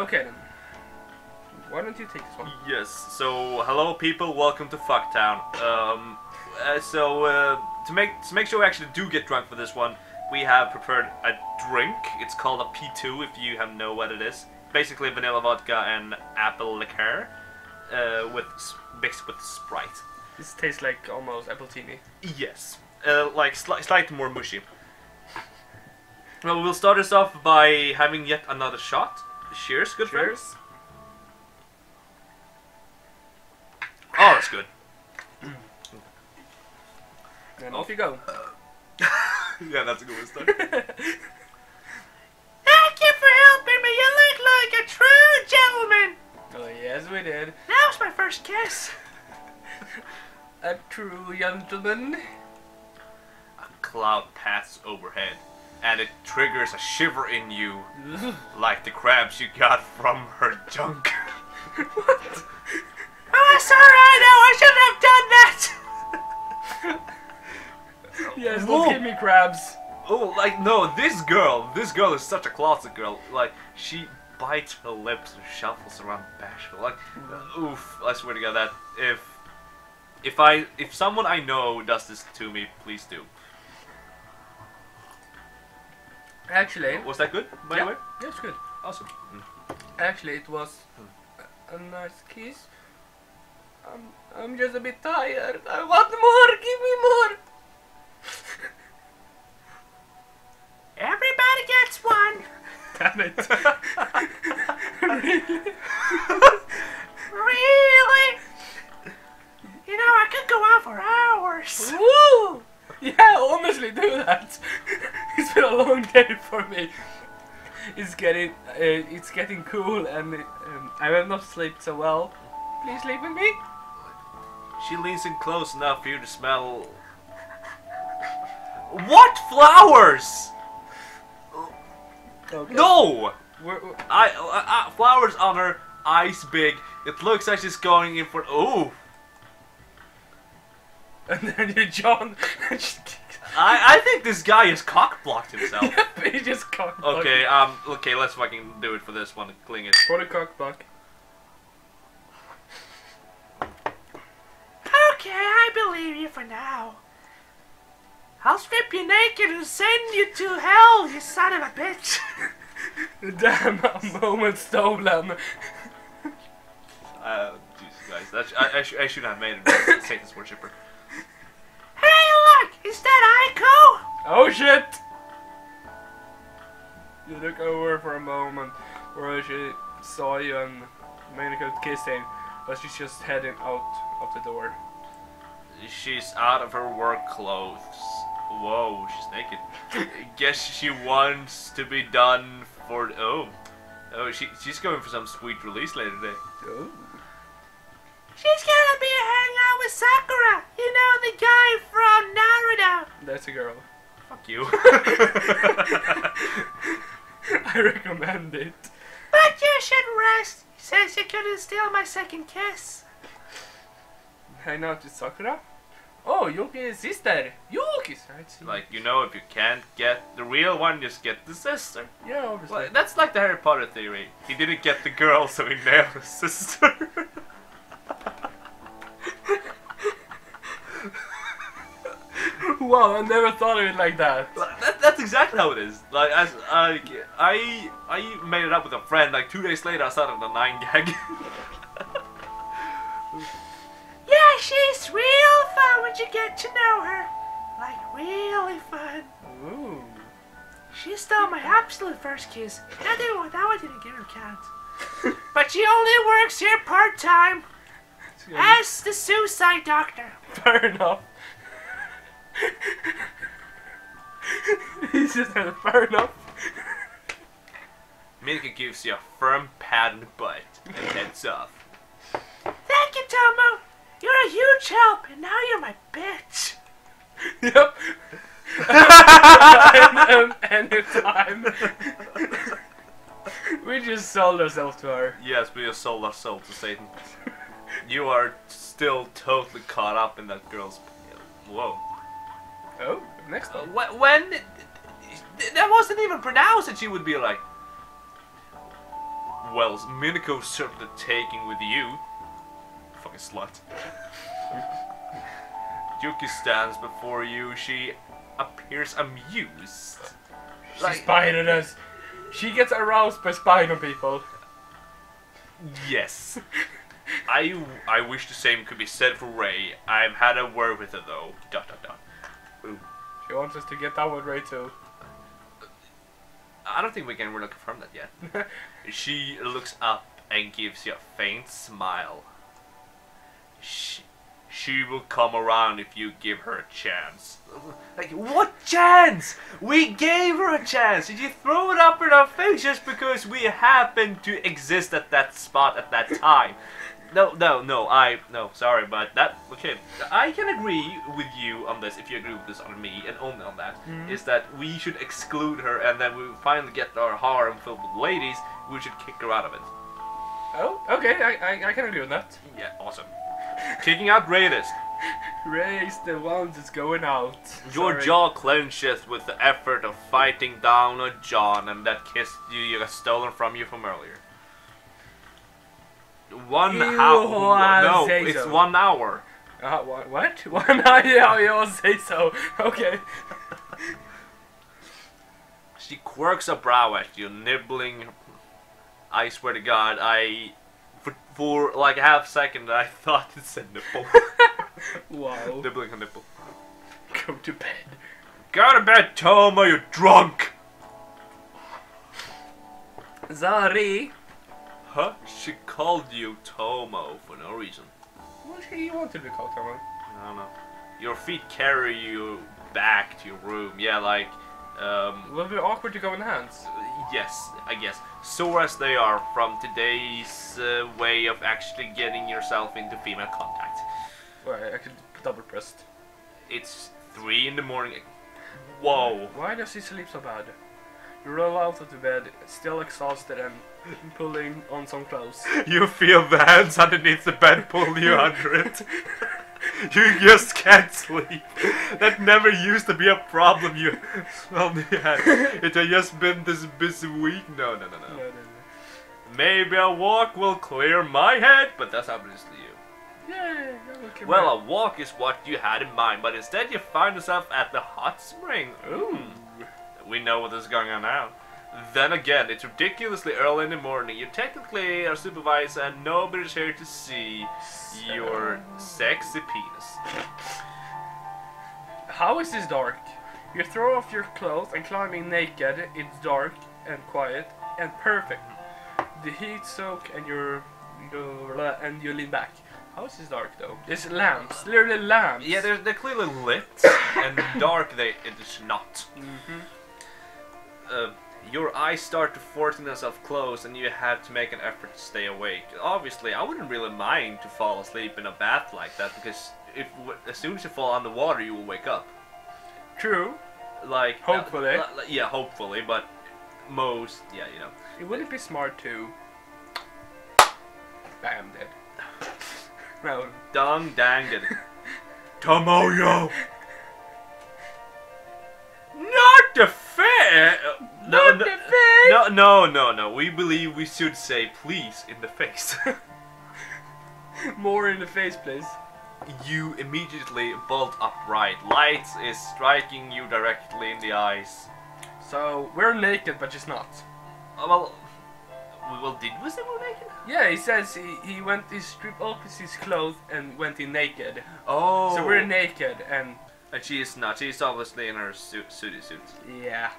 Okay then. Why don't you take this one? Yes, so hello people, welcome to Fucktown. To make sure we actually do get drunk for this one, we have prepared a drink. It's called a P2 if you have know what it is. Basically vanilla vodka and apple liqueur mixed with Sprite. This tastes like almost appletini. Yes, like slightly more mushy. Well, we'll start us off by having yet another shot. Cheers, good friends. Oh, that's good. And off you go. Yeah, that's a good start. Thank you for helping me. You look like a true gentleman. Oh, yes, we did. That was my first kiss. A true gentleman. A cloud passed overhead, and it triggers a shiver in you, like the crabs you got from her junk. What? Oh, sorry, I shouldn't have done that. Yes, don't give me crabs. Oh, like, no, this girl is such a closet girl. Like, she bites her lips and shuffles around bashful. Like, oof, I swear to God that if someone I know does this to me, please do. Actually. Was that good, by the way? Yeah, it's good. Awesome. Actually, it was a nice kiss. I'm just a bit tired. I want more, give me more. Everybody gets one. Damn it. Really? Really? You know, I could go on for hours. Woo! Yeah, honestly, do that. It's been a long day for me. It's getting cool, and I have not slept so well. Please sleep with me. She leans in close enough for you to smell. What flowers? Okay. No! Flowers on her eyes big. It looks like she's going in for. Oh! And then you John. I think this guy has cock blocked himself. He just cock blocked. Okay, okay, let's fucking do it for this one. Cling it. For the cock block. Okay, I believe you for now. I'll strip you naked and send you to hell, you son of a bitch! Damn, a moment stolen. Jesus, guys, that I should have made a Satan's worshipper. Hey, look! Is that Aiko? Oh shit! You look over for a moment where she saw you and Monica kissing, but she's just heading out of the door. She's out of her work clothes. Whoa, she's naked. Guess she wants to be done for. Oh, she's going for some sweet release later today. Oh. She's gonna be hanging out with Sakura. You know, the guy from Naruto. That's a girl. Fuck you. I recommend it. But you should rest, since you couldn't steal my second kiss. Hang out with Sakura. Oh, Yuki's sister! Yuki's right? Like, you know, if you can't get the real one, just get the sister. Yeah, obviously. Well, that's like the Harry Potter theory. He didn't get the girl, so he nailed his sister. Wow, I never thought of it like that. That's exactly how it is. Like, as I made it up with a friend. Like 2 days later, I started the 9 gag. Yeah, she's real fun when you get to know her. Like, really fun. Ooh. She stole my absolute first kiss. That one didn't give her count. But she only works here part-time as the suicide doctor. Fair enough. He's just fair enough. Milka gives you a firm pat on the butt and heads off. Thank you, Tomo. You're a huge help, and now you're my bitch. Yep. Anytime. We just sold ourselves to her. Yes, we just sold ourselves to Satan. You are still totally caught up in that girl's. Whoa. Oh, next one. When that wasn't even pronounced, that she would be like. Well, Minako's certainly taking with you. Fucking slut. Yuki stands before you. She appears amused. She spied us. She gets aroused by spying on people. Yes. I wish the same could be said for Ray. I've had a word with her though. ... Ooh. She wants us to get down with Ray too. I don't think we can really confirm that yet. She looks up and gives you a faint smile. She will come around if you give her a chance. Like, what chance? We gave her a chance. Did you throw it up in our face just because we happened to exist at that spot at that time? No, sorry, but okay, I can agree with you on this, if you agree with this on me, and only on that, is that we should exclude her, and then we finally get our harem filled with ladies, we should kick her out of it. Oh, okay, I can agree with that. Yeah, awesome. Kicking out Raiders. Ray's the one that's going out. Your jaw clenches with the effort of fighting down a John, and that kiss you got stolen from you from earlier. 1 hour. No, it's so. 1 hour. What? 1 hour, you all say so. Okay. She quirks a brow at you, nibbling. I swear to God, for like a half second, I thought it said nipple. Wow. Nibbling a nipple. Go to bed. Go to bed, Toma, you're drunk! Sorry. Huh? She called you Tomo for no reason. Well, she wanted to be called Tomo. I don't know. Your feet carry you back to your room. Yeah, like... a little bit awkward to go in hands. Yes, I guess. Sore as they are from today's way of actually getting yourself into female contact. Well, I could double pressed. It's 3 in the morning. Whoa. Why does he sleep so bad? You roll out of the bed, still exhausted and pulling on some clothes. You feel the hands underneath the bed pull you under it. You just can't sleep. That never used to be a problem you only had. It had just been this busy week. No. Maybe a walk will clear my head, but that's obviously you. Yay, okay, well, man. A walk is what you had in mind, but instead you find yourself at the hot spring. Ooh. We know what is going on now. Then again, it's ridiculously early in the morning. You technically are supervised and nobody's here to see your sexy penis. How is this dark? You throw off your clothes and climbing naked. It's dark and quiet and perfect. The heat soak and you lean back. How is this dark though? There's lamps, literally lamps. Yeah, they're clearly lit and dark. It is not. Mm-hmm. Your eyes start to forcing themselves close and you have to make an effort to stay awake. Obviously, I wouldn't really mind to fall asleep in a bath like that, because as soon as you fall on the water, you will wake up. True. Like... hopefully. Yeah, hopefully, but most... yeah, you know. It wouldn't be smart to... bam, dead. No. Dong, dang, dead. Tomoyo! Not the fair! No. We believe we should say please in the face. More in the face, please. You immediately bolt upright. Light is striking you directly in the eyes. So, we're naked, but she's not. Well, did we say we're naked? Yeah, he says he stripped off his clothes and went in naked. Oh. So we're naked and... and she is not. She's obviously in her suit. Yeah.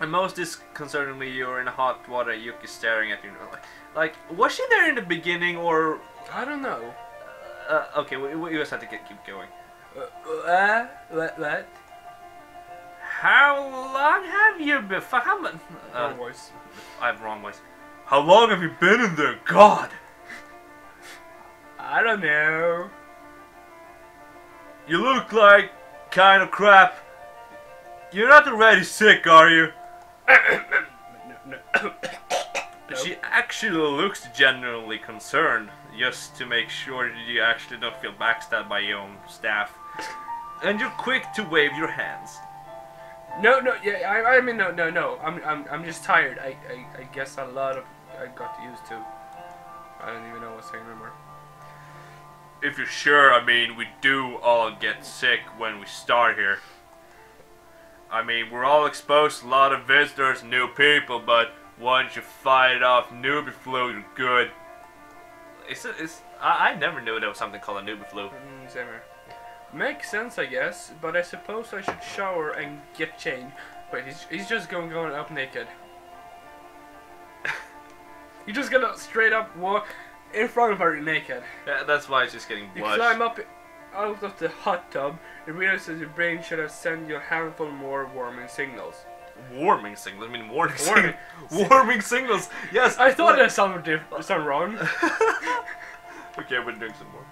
And most disconcertingly, you're in hot water. Yuki's staring at you. Like, was she there in the beginning, or I don't know. Okay, we just have to keep going. What? How long have you been? Wrong voice. I have wrong voice. How long have you been in there? God. I don't know. You look like kind of crap. You're not already sick, are you? No. She actually looks genuinely concerned, just to make sure that you actually don't feel backstabbed by your own staff. And you're quick to wave your hands. No, yeah, I mean, no, I'm just tired. I guess a lot of, I got used to. I don't even know what's saying anymore. If you're sure, I mean, we do all get sick when we start here. I mean, we're all exposed to a lot of visitors and new people, but once you fight off newbie flu, you're good. I never knew there was something called a newbie flu. Same here. Makes sense, I guess, but I suppose I should shower and get changed. Wait, he's just going up naked. You're just gonna straight up walk in front of her naked. Yeah, that's why it's just getting washed. You climb up out of the hot tub and realize that your brain should have sent you a handful more warming signals. Warming signals? I mean warming signals! Yes! I thought there's something wrong. Okay, we're doing some more.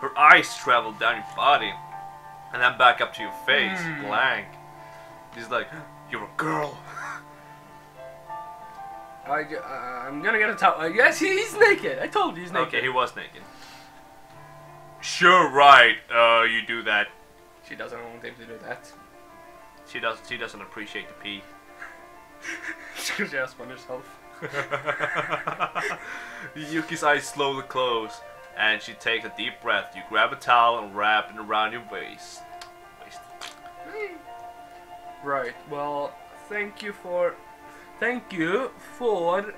Her eyes travel down your body and then back up to your face, blank. She's like, you're a girl! I'm gonna get a towel. Yes, he's naked. I told you he's naked. Okay, he was naked. Sure, right. You do that. She doesn't want him to do that. She doesn't appreciate the pee. She just won herself. Yuki's eyes slowly close, and she takes a deep breath. You grab a towel and wrap it around your waist. Right. Well, thank you for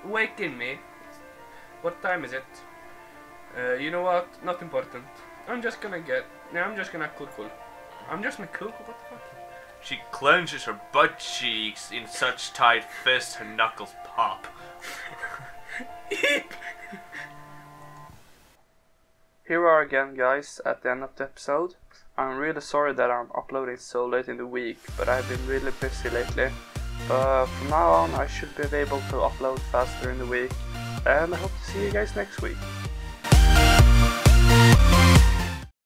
waking me. What time is it? You know what? Not important. I'm just gonna cool. What the fuck? She clenches her butt cheeks in such tight fists her knuckles pop. Here we are again, guys, at the end of the episode. I'm really sorry that I'm uploading so late in the week, but I've been really busy lately. But from now on I should be able to upload faster in the week, and I hope to see you guys next week.